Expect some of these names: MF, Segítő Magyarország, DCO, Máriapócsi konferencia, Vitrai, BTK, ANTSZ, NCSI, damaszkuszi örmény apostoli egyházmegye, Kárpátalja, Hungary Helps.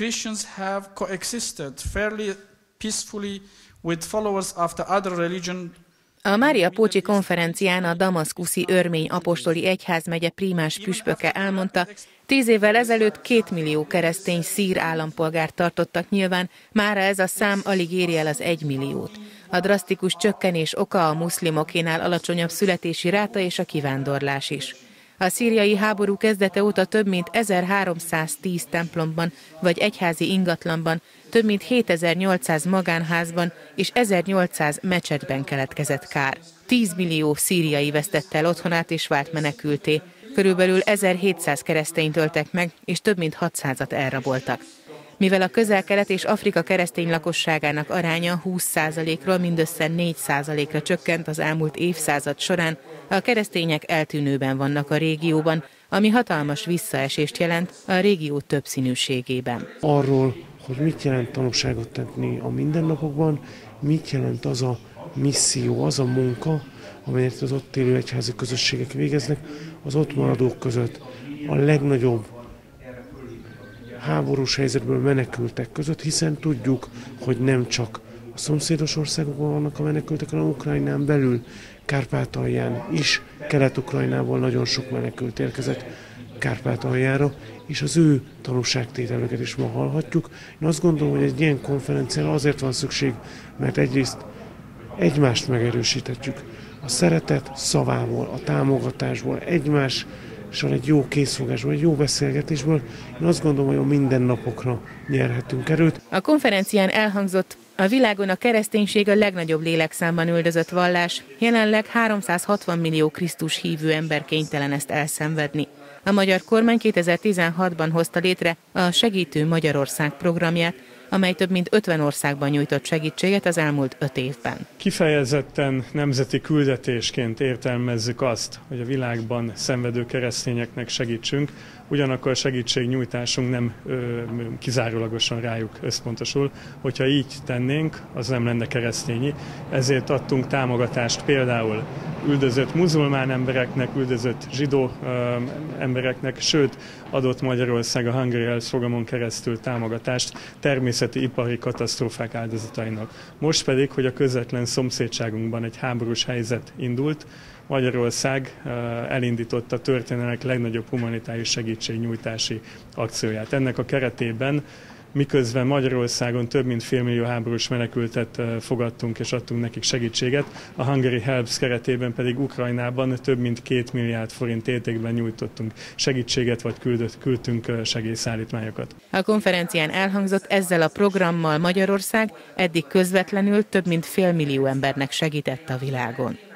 Christians have coexisted fairly peacefully with followers of the other religion. A Máriapócsi konferencián a damaszkuszi örmény apostoli egyházmegye prímás püspöke elmondta, 10 évvel ezelőtt 2 millió keresztény szír állampolgárt tartottak nyilván, mára ez a szám alig éri el az 1 milliót. A drasztikus csökkenés oka a muszlimokénál alacsonyabb születési ráta és a kivándorlás is. A szíriai háború kezdete óta több mint 1310 templomban vagy egyházi ingatlanban, több mint 7800 magánházban és 1800 mecsetben keletkezett kár. 10 millió szíriai vesztette el otthonát és vált menekülté. Körülbelül 1700 keresztényt öltek meg, és több mint 600-at elraboltak. Mivel a Közel-Kelet és Afrika keresztény lakosságának aránya 20%-ról mindössze 4%-ra csökkent az elmúlt évszázad során, a keresztények eltűnőben vannak a régióban, ami hatalmas visszaesést jelent a régió többszínűségében. Arról, hogy mit jelent tanúságot tenni a mindennapokban, mit jelent az a misszió, az a munka, amelyet az ott élő egyházi közösségek végeznek, az ott maradók között a legnagyobb háborús helyzetből menekültek között, hiszen tudjuk, hogy nem csak a szomszédos országokban vannak a menekültek, hanem Ukrajnán belül, Kárpátalján is, Kelet-Ukrajnából nagyon sok menekült érkezett Kárpátaljára, és az ő tanúságtételüket is ma hallhatjuk. Én azt gondolom, hogy egy ilyen konferenciára azért van szükség, mert egyrészt egymást megerősíthetjük. A szeretet szavából, a támogatásból, egymással egy jó készfogásból, egy jó beszélgetésből, én azt gondolom, hogy a mindennapokra nyerhetünk erőt. A konferencián elhangzott, a világon a kereszténység a legnagyobb lélekszámban üldözött vallás, jelenleg 360 millió Krisztus hívő ember kénytelen ezt elszenvedni. A magyar kormány 2016-ban hozta létre a Segítő Magyarország programját, amely több mint 50 országban nyújtott segítséget az elmúlt 5 évben. Kifejezetten nemzeti küldetésként értelmezzük azt, hogy a világban szenvedő keresztényeknek segítsünk, ugyanakkor segítségnyújtásunk nem kizárólagosan rájuk összpontosul. Hogyha így tennénk, az nem lenne keresztényi, ezért adtunk támogatást például üldözött muzulmán embereknek, üldözött zsidó embereknek, sőt adott Magyarország a Hungary Helps fogamon keresztül támogatást természeti ipari katasztrófák áldozatainak. Most pedig, hogy a közvetlen szomszédságunkban egy háborús helyzet indult, Magyarország elindította a történelmek legnagyobb humanitárius segítségnyújtási akcióját. Ennek a keretében, miközben Magyarországon több mint 500 000 háborús menekültet fogadtunk és adtunk nekik segítséget, a Hungary Helps keretében pedig Ukrajnában több mint 2 milliárd forint értékben nyújtottunk segítséget, vagy küldtünk segélyszállítmányokat. A konferencián elhangzott, ezzel a programmal Magyarország eddig közvetlenül több mint 500 000 embernek segített a világon.